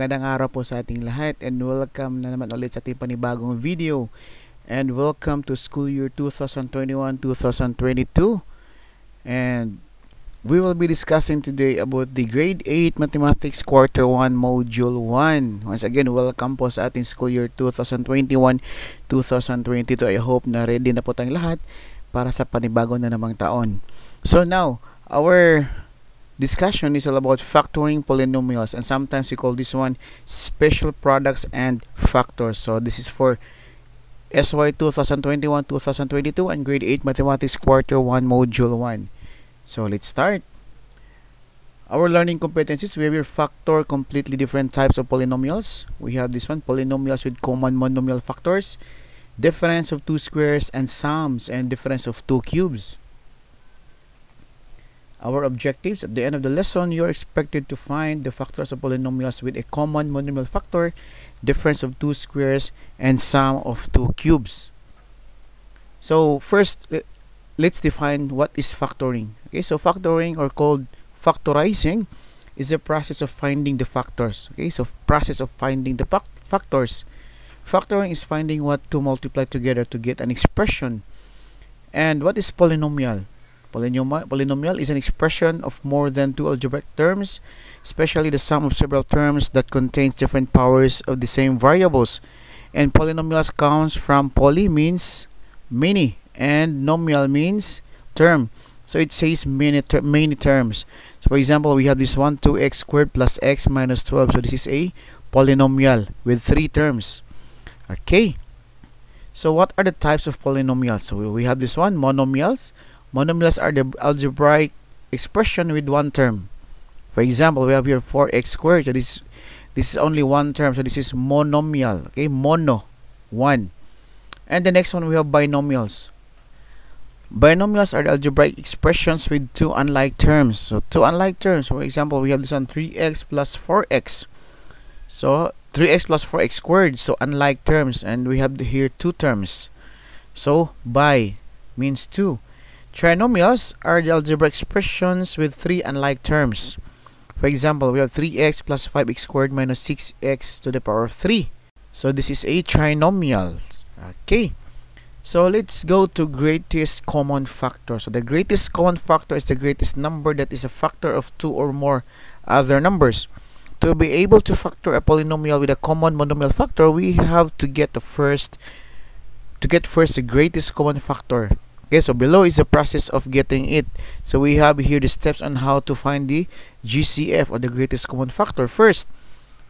Magandang araw po sa ating lahat and welcome na naman ulit sa ating panibagong video and welcome to school year 2021-2022 and we will be discussing today about the grade 8 mathematics quarter 1 module 1. Once again, welcome po sa ating school year 2021-2022. I hope na ready na po tayong lahat para sa panibago na namang taon. So now, our discussion is all about factoring polynomials, and sometimes we call this one special products and factors. So this is for SY 2021-2022 and grade 8 mathematics quarter 1 module 1. So let's start. Our learning competencies, we will factor completely different types of polynomials. We have this one, polynomials with common monomial factors, difference of two squares and sums, and difference of two cubes. Our objectives, at the end of the lesson, you're expected to find the factors of polynomials with a common monomial factor, difference of two squares, and sum of two cubes. So first, let's define what is factoring. Okay, so factoring, or called factorizing, is a process of finding the factors. Okay, so process of finding the factors. Factoring is finding what to multiply together to get an expression. And what is polynomial? Polynomial is an expression of more than two algebraic terms, especially the sum of several terms that contains different powers of the same variables. And polynomials comes from poly means many and nomial means term. So it says many terms. So for example, we have this one, 2x squared plus x minus 12. So this is a polynomial with three terms. Okay. So what are the types of polynomials? So we have this one, monomials. Monomials are the algebraic expression with one term. For example, we have here 4x squared. So this is only one term. So this is monomial. Okay, mono, one. And the next one, we have binomials. Binomials are the algebraic expressions with two unlike terms. So two unlike terms. For example, we have this one, 3x plus 4x. So 3x plus 4x squared. So unlike terms. And we have here two terms. So bi means two. Trinomials are the algebraic expressions with three unlike terms. For example, we have 3x plus 5x squared minus 6x to the power of 3. So this is a trinomial. Okay, so let's go to greatest common factor. So the greatest common factor is the greatest number that is a factor of two or more other numbers. To be able to factor a polynomial with a common monomial factor, we have to get first the greatest common factor. Okay, so below is the process of getting it. So we have here the steps on how to find the GCF, or the greatest common factor. First,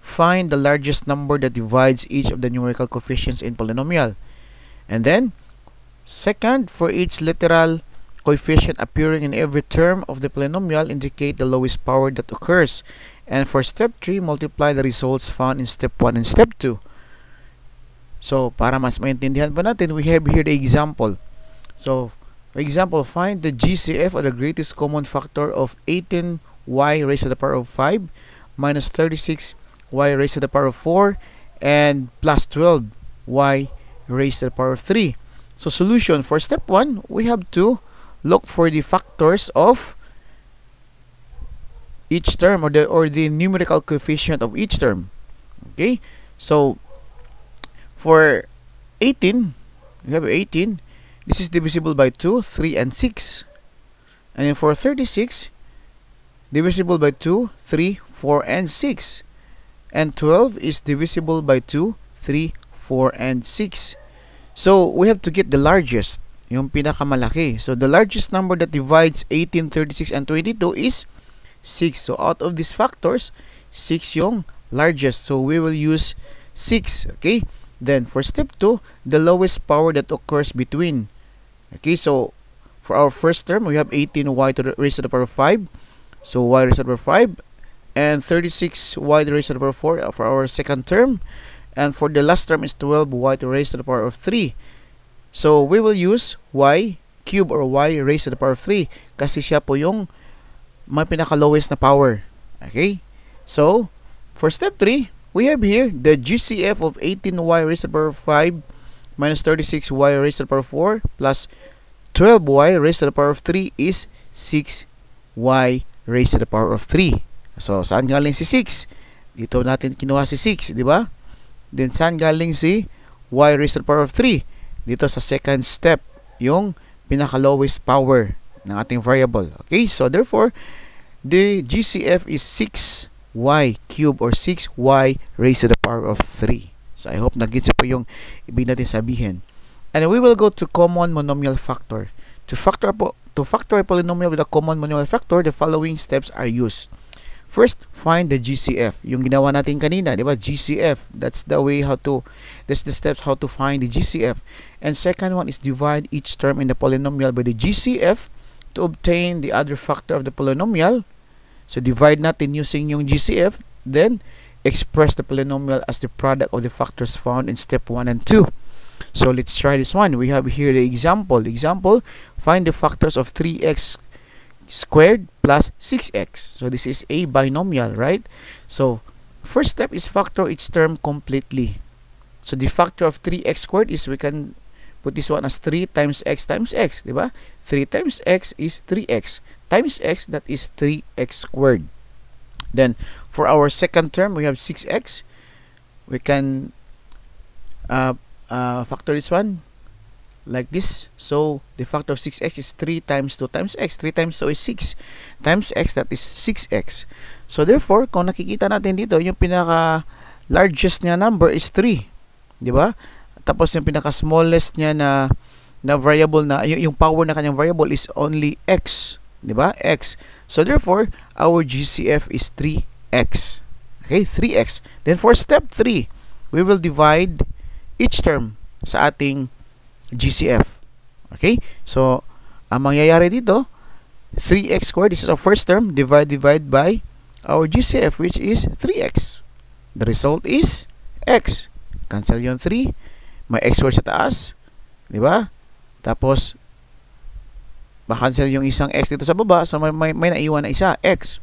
find the largest number that divides each of the numerical coefficients in polynomial. And then, second, for each literal coefficient appearing in every term of the polynomial, indicate the lowest power that occurs. And for step 3, multiply the results found in step 1 and step 2. So, para mas maintindihan pa natin, we have here the example. So, for example, find the GCF, or the greatest common factor, of 18y raised to the power of 5 minus 36y raised to the power of 4 and plus 12y raised to the power of 3. So, solution for step 1, we have to look for the factors of each term, or the numerical coefficient of each term. Okay? So, for 18, we have 18. This is divisible by 2, 3, and 6. And then for 36, divisible by 2, 3, 4, and 6. And 12 is divisible by 2, 3, 4, and 6. So we have to get the largest, yung pinakamalaki. So the largest number that divides 18, 36, and 22 is 6. So out of these factors, 6 yung largest. So we will use 6. Okay? Then for step 2, the lowest power that occurs between. Okay, so for our first term, we have 18y raised to the power of 5. So y raised to the power of 5. And 36y raised to the power of 4 for our second term. And for the last term is 12y raised to the power of 3. So we will use y cube, or y raised to the power of 3. Kasi siya po yung may pinaka-lowest na power. Okay, so for step 3, we have here the GCF of 18y raised to the power of 5 minus 36y raised to the power of 4 plus 12y raised to the power of 3 is 6y raised to the power of 3. So, saan galing si 6? Dito natin kinuha si 6, di ba? Then saan galing si y raised to the power of 3? Dito sa second step, yung pinaka-lowest power ng ating variable. Okay, so therefore, the GCF is 6y cube or 6y raised to the power of 3. So I hope nag-gets po yung ibig natin sabihin. And we will go to common monomial factor. To factor a polynomial with a common monomial factor, the following steps are used. First, find the GCF. Yung ginawa natin kanina, di ba? GCF. That's the way how to, that's the steps how to find the GCF. And second one is divide each term in the polynomial by the GCF to obtain the other factor of the polynomial. So divide natin using yung GCF. Then, express the polynomial as the product of the factors found in step 1 and 2. So let's try this one. We have here the example. The example, find the factors of 3x squared plus 6x. So this is a binomial, right? So first step is factor each term completely. So the factor of 3x squared is, we can put this one as 3 times x, diba? 3 times x is 3x. Times x, that is 3x squared. Then for our second term, we have 6x. We can factor this one like this. So the factor of 6x is 3 times 2 times x. 3 times 2 is 6 times x, that is 6x. So therefore, kung nakikita natin dito, yung pinaka largest niya number is 3, di ba? Tapos yung pinaka smallest niya na variable na yung power na kanyang variable is only x, di ba? X. So therefore, our GCF is 3x. Okay, 3x. Then for step 3, we will divide each term sa ating GCF. Okay? So, ang mangyayari dito, 3x squared, this is our first term, divide by our GCF, which is 3x. The result is x. Cancel yung 3. May x squared sa taas. Diba? Tapos, makancel yung isang x dito sa baba. So, may naiwan na isa, x.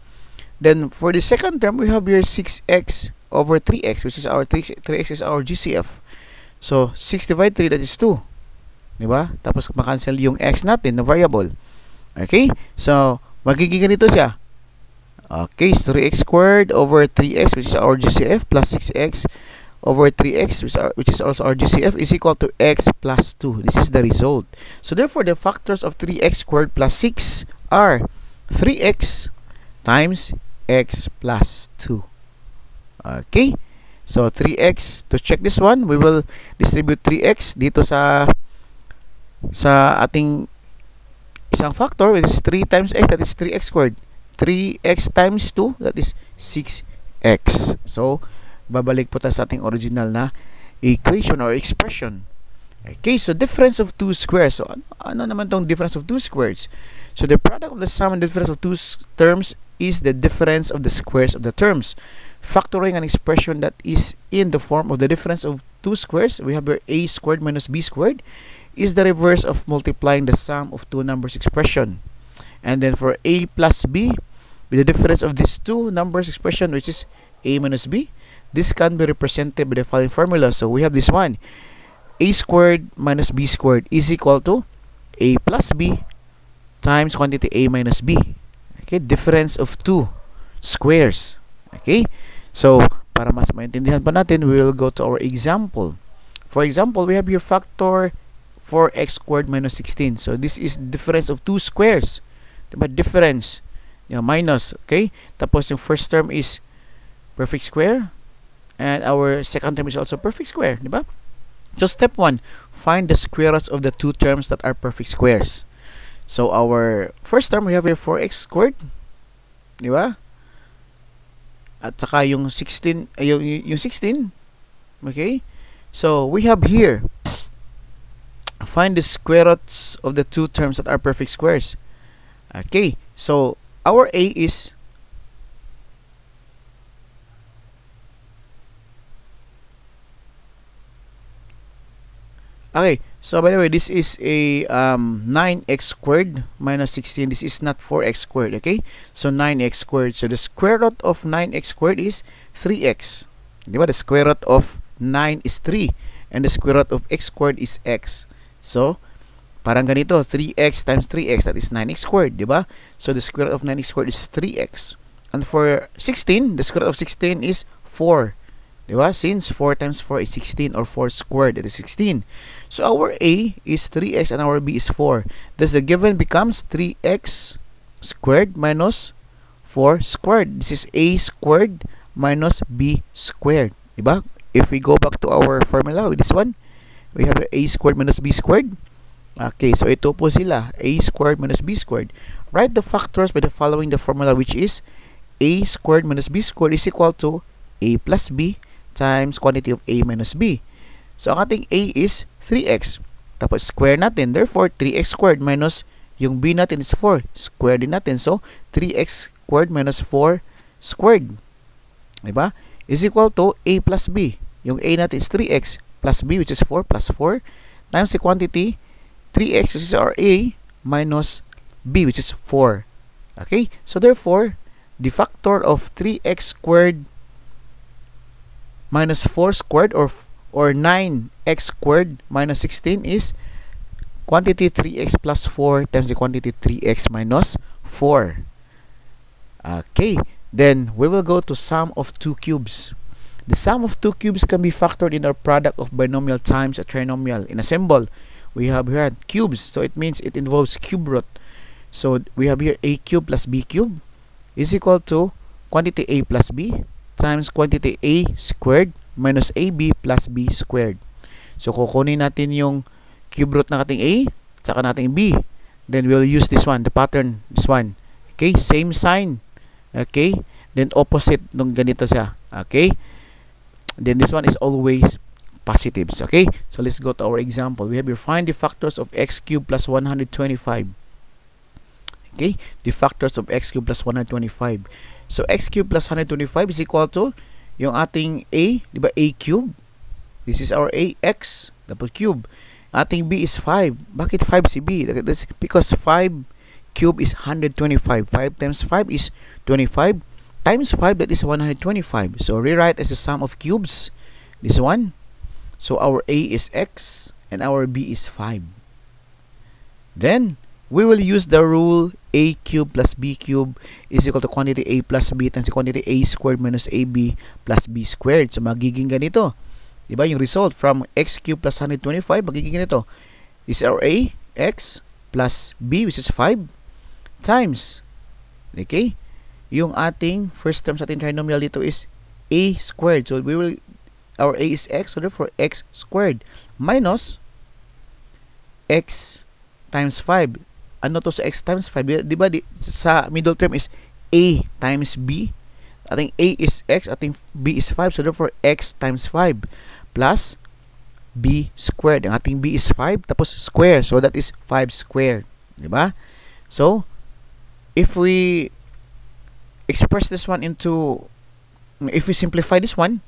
Then, for the second term, we have here 6x over 3x, which is our 3x is our GCF. So, 6 divided 3, that is 2. Diba? Tapos makancel yung x natin na variable. Okay? So, magiging ganito siya. Okay, so 3x squared over 3x, which is our GCF, plus 6x over 3x, which is also our GCF, is equal to x plus 2. This is the result. So, therefore, the factors of 3x squared plus 6 are 3x times x plus 2. Okay? So, 3x, to check this one, we will distribute 3x dito sa ating isang factor, which is 3 times x, that is 3x squared. 3x times 2, that is 6x. So, babalik po tayo sa ating original na equation or expression. Okay, so difference of 2 squares. So, ano naman tong difference of 2 squares? So, the product of the sum and difference of 2 terms is the difference of the squares of the terms. Factoring an expression that is in the form of the difference of 2 squares, we have here a squared minus b squared, is the reverse of multiplying the sum of two numbers expression. And then for a plus b, with the difference of these two numbers expression, which is a minus b, this can be represented by the following formula. So we have this one, a squared minus b squared is equal to a plus b times quantity a minus b. Okay, difference of 2 squares. Okay, so para mas maintindihan pa natin, we will go to our example. For example, we have here factor 4x squared minus 16. So this is difference of 2 squares. Diba? Difference. Yeah, minus. Okay, tapos yung first term is perfect square. And our second term is also perfect square. Diba? So step 1, find the square root of the two terms that are perfect squares. So our first term, we have here 4x squared, di ba? At saka yung 16, yung 16, okay? So we have here, find the square roots of the two terms that are perfect squares. Okay, so our a is by the way, this is a 9x squared minus 16. This is not 4x squared, okay? So, 9x squared. So, the square root of 9x squared is 3x. Diba? The square root of 9 is 3. And the square root of x squared is x. So, parang ganito, 3x times 3x, that is 9x squared, diba? So, the square root of 9x squared is 3x. And for 16, the square root of 16 is 4. Diba? Since 4 times 4 is 16, or 4 squared, it is 16. So our A is 3x and our B is 4. Thus the given becomes 3x squared minus 4 squared. This is A squared minus B squared. Diba? If we go back to our formula with this one, we have A squared minus B squared. Okay, so ito po sila, A squared minus B squared. Write the factors by the following the formula, which is A squared minus B squared is equal to A plus B times quantity of A minus B. So, ang ating A is 3x. Tapos, square natin. Therefore, 3x squared minus yung B natin is 4. Square din natin. So, 3x squared minus 4 squared. Diba? Is equal to A plus B. Yung A natin is 3x plus B, which is 4, plus 4. Times the quantity 3x, which is our A, minus B, which is 4. Okay? So, therefore, the factor of 3x squared minus 4 squared or 9x squared minus 16 is quantity 3x plus 4 times the quantity 3x minus 4. Okay, then we will go to sum of two cubes. The sum of two cubes can be factored in our product of binomial times a trinomial. In a symbol, we have here cubes, so it means it involves cube root. So we have here a cube plus b cube is equal to quantity a plus b times quantity a squared minus ab plus b squared. So, kukunin natin yung cube root ng ating a, saka nating b. Then, we'll use this one, the pattern, this one. Okay, same sign. Okay, then opposite nung ganito siya. Okay, then this one is always positives. Okay, so let's go to our example. We have here, find the factors of x cubed plus 125. Okay, the factors of x cubed plus 125. So, x cubed plus 125 is equal to yung ating a, di ba, a cube? This is our a, x, double cube. Ating b is 5. Bakit 5 si b? That's because 5 cube is 125. 5 times 5 is 25. Times 5, that is 125. So, rewrite as the sum of cubes. This one. So, our a is x and our b is 5. Then, we will use the rule a cube plus b cube is equal to quantity a plus b times quantity a squared minus ab plus b squared. So, magiging ganito. Diba? Yung result from x cube plus 125, magiging ganito. This is our a, x, plus b, which is 5, times, okay, yung ating first term sa ating trinomial dito is a squared. So, we will, our a is x, so therefore, x squared minus x times 5. Ano to sa x times 5? Diba sa middle term is a times b. Ating a is x, ating b is 5. So therefore, x times 5 plus b squared. Ang ating b is 5 tapos square. So that is 5 squared. Diba? So, if we express this one into, if we simplify this one,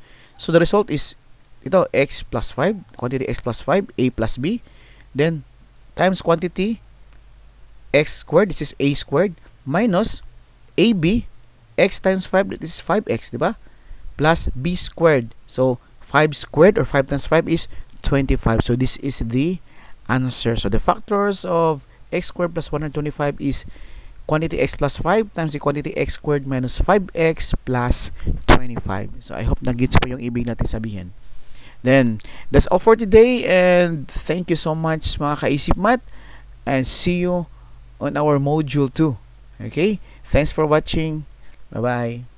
so the result is, ito, x plus 5, quantity x plus 5, a plus b. Then, times quantity x squared, this is a squared, minus ab, x times 5, this is 5x, diba? Plus b squared. So, 5 squared or 5 times 5 is 25. So, this is the answer. So, the factors of x squared plus 125 is quantity x plus 5 times the quantity x squared minus 5x plus 25. So, I hope nag-gets po yung ibig natin sabihin. Then, that's all for today, and thank you so much mga Kaisip Math, and see you on our module 2. Okay? Thanks for watching. Bye-bye.